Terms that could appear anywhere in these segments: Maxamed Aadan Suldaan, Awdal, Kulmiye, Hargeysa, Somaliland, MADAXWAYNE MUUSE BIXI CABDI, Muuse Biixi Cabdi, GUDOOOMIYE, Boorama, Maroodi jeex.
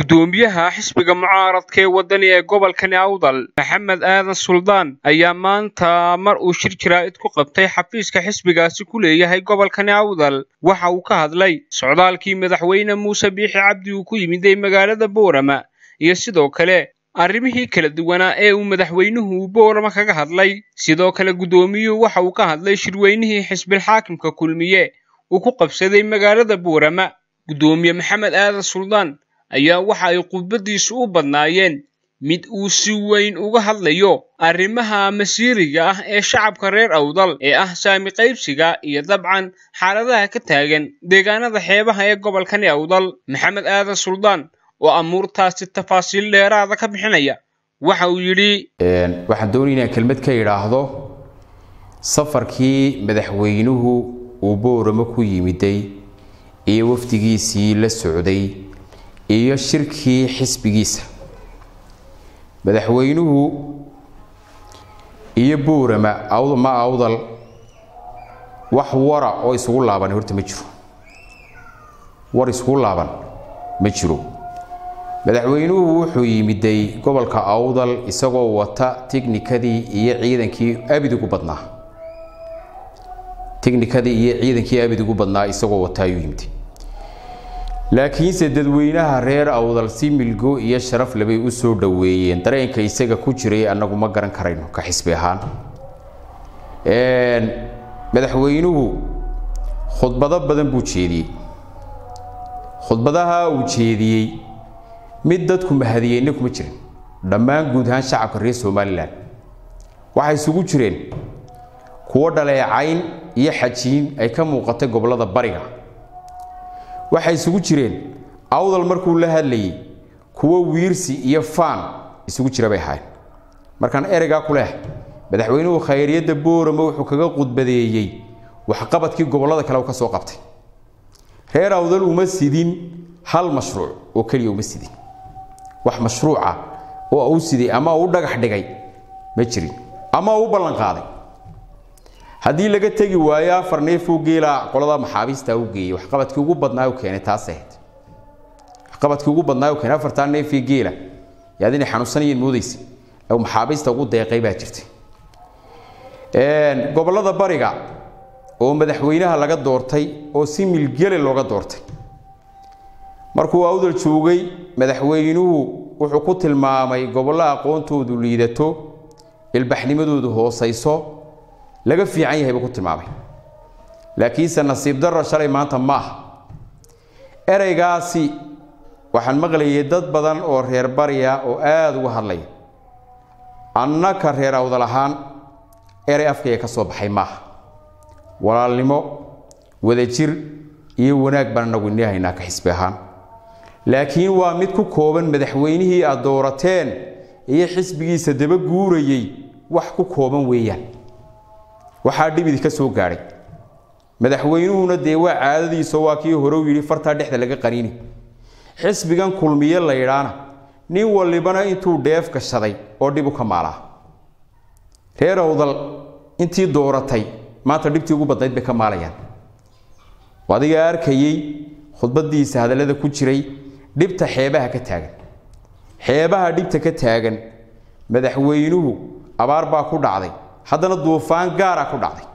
gudoomiyaha xisbiga mucaaradka ee wadaniga ee gobolkan Awdal Maxamed Aadan Suldaan ayaa maanta mar uu shir jiraa'id ku qabtay xafiiska xisbigaasi ku leeyahay gobolkan Awdal waxa uu ka hadlay socdaalkii madaxweyne Muuse Biixi Cabdi uu ku yimiday magaalada Boorama iyo sidoo kale arrimihii kala duwanaa ee uu madaxweynuhu Boorama kaga hadlay sidoo kale gudoomiyuhu waxa uu ka hadlay shirweynihii xisbiga xaakimka Kulmiye uu ku qabsaday magaalada Boorama gudoomiye Maxamed Aadan Suldaan ayaa waxa ay qudbadiisu u badnaayeen mid uu si weyn uga hadlayo arrimaha masiiriga ah ee shacabka reer Awdal ee ah saami qaybsiga iyo dabcan xaaladaha ka taagan deegaanada xeebaha ee gobolkan Awdal Maxamed Aadan Suldaan oo amuurtaasi tafaasiil dheeraad ah ka bixinaya waxa uu yiri waxaan doonayaa kelmad ka yiraahdo safarkii madaxweynuhu uu Boorama ku yimiday ee wafdigiisii la socday iyo shirkii xisbigiisa madaxweynuhu iyo Boorama ma Awdal wax wara oo isugu laaban horta ma jiro war isugu laaban ma jiro madaxweynuhu wuxuu yimiday gobolka Awdal isagoo wata teknikadii iyo ciidankii abidigu badnaa isagoo wata ayuu yimid laakiin dadweynaha reer Awdal si milgo iyo sharaf labay u soo dhaweeyeen dareenka isaga ku jiray anagu ma garan karayno ka xisbi ahaan madaxweynuhu khudbado badan buu jeediyay khudbadaha uu jeediyay mid dadku mahadiyeen kuma jirin dhammaan guud ahaan shacabka reer Somaliland waxay isugu jireen kuwa dhaleecayn iyo xajiin ay ka muuqatay gobolada bariga waxay isugu jireen Awdal markuu la hadlayay kuwa wiirsi iyo faan isugu jiray hay markan ereyga ku leh madaxweynuhu khayriyada Boorama wuxuu kaga qudbadeeyay wax qabadkii gobolada kale oo ka soo qabtay reer Awdal uma sidin hal mashruuc oo kaliya uma sidin wax mashruuca oo uu sidii ama uu dhagax dhigay ma jirin ama uu ballan qaaday hadii laga tagi waaya farneefo geela qolada maxaabiista uu geeyay wax qabadkii ugu badnaa uu keenay taas ahayd qabadkii ugu badnaa uu keenay farneefo geela yaadina xanuunsanayeen moodaysi oo maxaabiista ugu deeqay baa jirtay gobolada bariga oo madaxweynaha laga doortay oo si milgale looga doortay markuu Awdal joogay madaxweynuhu wuxuu ku tilmaamay gobolada aqoontoodu liidato ilbaxnimadoodu hoosayso laga fiican yahay buu tilmaamay laakiin sanasiib darro shalay maanta ma ereygaasi waxaan maqlayay dad badan oo reer bariya oo aad uga hadlay annaka reer Awdal ahaan erey afkay ka soo baxay ma walaalnimo wadajir iyo wanaag baan nagu inahaynaa ka xisbi ahaan laakiin waa mid ku kooban madaxweynihii aad doorateen iyo xisbigiisa daba guurayay wax ku kooban weeyaan waxa dhibidi ka soo gaaray madaxweynuhuna deewa caadadiisa waa kii hore u yiri farta dhexda laga qariinay xisbigan Kulmiye la yiraana nin walibana intuu dheef ka shaday oo dib u ka maala reer Awdal intii dooratay maanta dhibti ugu badnayd bay ka maalayaan wadiga arkayay khudbadiisa hadalada ku jiray dhibta xeebaha ka taagan madaxweynuhu abaar baa ku dhacday haddana duufaan gaara ku dhacday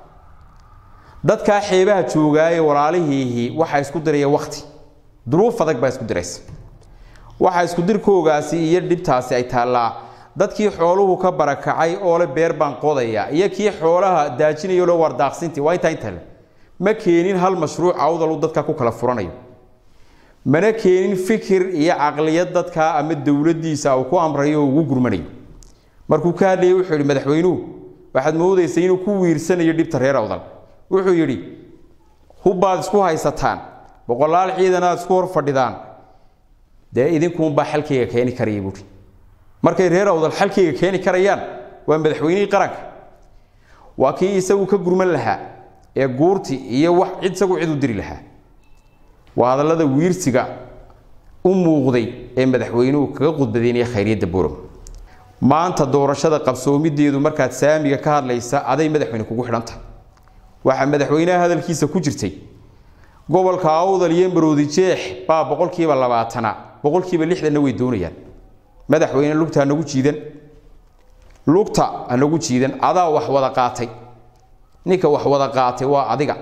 dadka xeebaha joogay walaalihihi waxa isku diray waqti duruuf adag baa isku diray waxa isku dirkoogaasi iyo dhibtaasi ay taala dadkii xooluhu ka barakacay oo la beer baan qodaya iyo kii xoolaha daajinayo loo wardaaqsintii way taayeen ma keenin hal mashruuc Awdal dadka ku kala furanayo mana keenin fikir iyo aqliyad dadka ama dawladdiisa ku amrayo ugu gurmanayo markuu ka hadlay wuxuu yiri madaxweynuhu waxaad moodaysaa inuu ku wiirsanayo dhibta reer Awdal wuxuu yiri hubaad isku haysataan boqolaal ciidanaad isku hor fadhidaan de idinku baa xalkeyga keeni karay buu markay reer Awdal xalkeyga keeni karayaan waa madaxweynihii qaranka waa kii isagu ka gurman lahaa ee guurti iyo wax cid isagu cid u diri lahaa waa hadalada wiirsiga u muuqday ee madaxweynuhu kaga qudbadeeyay khayriyada Boorama maanta doorashada qabsoomideedu markaad saamiga ka hadlaysa aday madaxweyne kugu xidhanta waxa madaxweynaha hadalkiisa ku jirtay gobolka Awdal iyo Maroodi jeex baa 200 boqolkiiba 6 way doonayaan madaxweyne lugta nagu jiidan lugta anagu jiidan adaa wax wada qaatay ninka wax wada qaatay waa adiga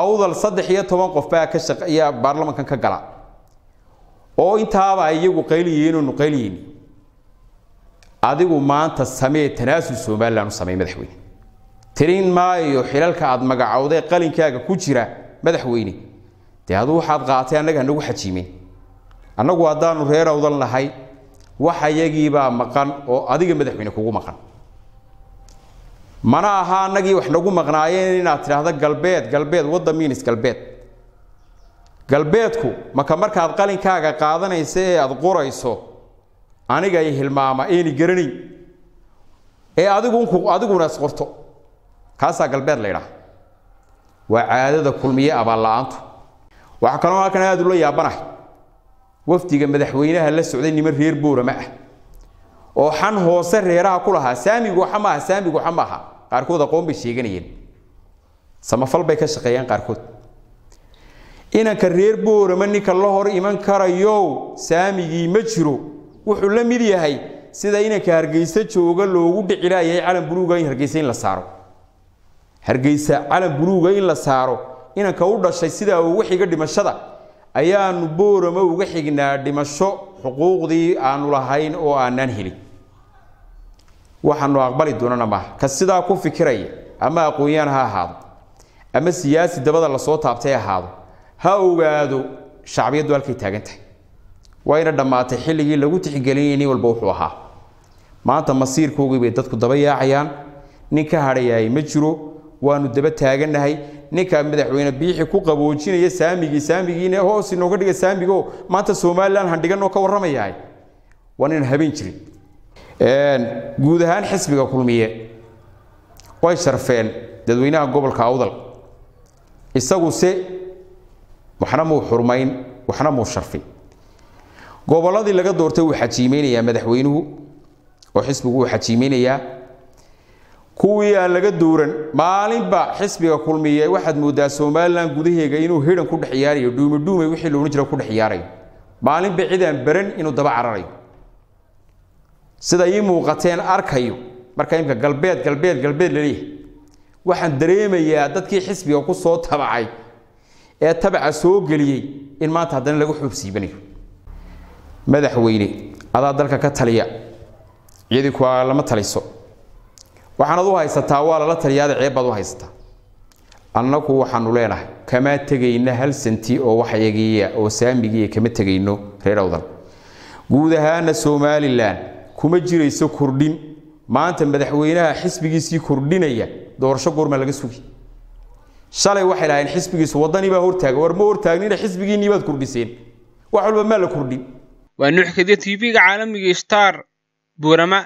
Awdal 13 qof baa ka shaqeeya baarlamaankan ka gala oo intaaba ayagu qayliyiin oo nuqayliyiin adigu maanta sameey tanaasus Somaliland sameey madaxweyne tirin maayo xilalka aad magacawday qalinkaaga ku jira madaxweyne taadu waxaad qaatay anaga nagu xajiimeen anagu hadaanu reer Awdal lahay waxa yagiiba maqan oo adiga madaxweyne kugu maqan mana aha anagii wax nagu maqnaayeen inaad tiraahdo galbeed wada minis galbeedku marka markaad qalinkaaga qaadanayso ee aad qorayso aniga ay hilmaama eeni garanay ee adiguna qorto kaasa galbeed leeyahay waa caadada Kulmiye abaalaantu waxa kale oo halkan aad u la yaabanahay waftiga madaxweynaha la socday niman reer Boorama ah oo xan hoose reeraha ku lahaa saamigu xamaha qarkooda qoon bi sheeganayeen samafal bay ka shaqeeyaan qarkood ina ka reer Boorama ninka la hor iman karayo saamigi ma jiro wuxuu la mid yahay sida ina ka Hargeysa jooga loogu dhicilayay calan buluuga in Hargeysa in la saaro Hargeysa calan buluuga in la saaro ina ka u dhashay sida uu wixiga dhimashada ayaanu Boorama uga xignaa dhimasho xuquuqdi aanu lahayn oo aanan helin waxaanu aqbali doonana ma ka sida ku fikiray ama aqoonyaan ha ahaado ama siyaasi dabada la soo taabtay ahaado ha ogaado shacbiyadu halkay taagantay wayna dhamaatay xilligii lagu tixgeliyay walba wuxuu ahaa maanta masiirkoogu bay dadku daba yaacayaan ninka hadhayay ma jiro waanu daba taaganahay ninka madaxweyne biixi ku qaboojinaya saamigiina hoos inooga dhiga saamigo maanta Soomaaliland han dhigano ka waramayahay wanin habeen jirin guud ahaan xisbiga Kulmiye way sharfeen dadweynaha gobolka Awdal isagu se waxna mu xurmayn waxna mu sharfay goboladii laga doortay uu xajiimeynaya madaxweynuhu oo xisbigu uu xajiimeynaya kuwiya laga dooran maalinba xisbiga Kulmiye waxaad moodaa Soomaaliland gudaheega inuu hidan ku dhaxyaariyo dhuumadhuumay wixii loo jira ku dhaxyaarayo maalinba ciidan baran inuu daba cararayo sida ay muuqateen arkayo marka imka galbeed leeyahay waxaan dareemayaa dadkii xisbiga ku soo tabacay ee tabaca soo galiyay in maanta hadan lagu xubsiibanayo madaxweyne adaa dalka ka taliya iyadii ku lama taliso waxaanad u haysataa waa la taliyaada ceebad u haysata annagu waxaanu leenahay kama tagayna hal santi oo wax yagiya oo saamigiye kama tagayno reer Awdal guud ahaan Somaliland kuma jirayso kordhin maanta madaxweynaha xisbigiisii kordhinaya doorasho goorma laga sugi shalay waxay lahayn xisbigiisu wadaniba hortaaga war ma hortaagnina xisbigiinibaad kordhiseen wax walba ma la kordhin waa nuxkada TV-ga caalamiga Star Boorama